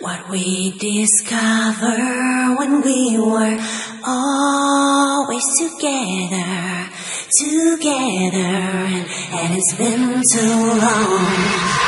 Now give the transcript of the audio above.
What we discovered when we were always together, and it's been too long.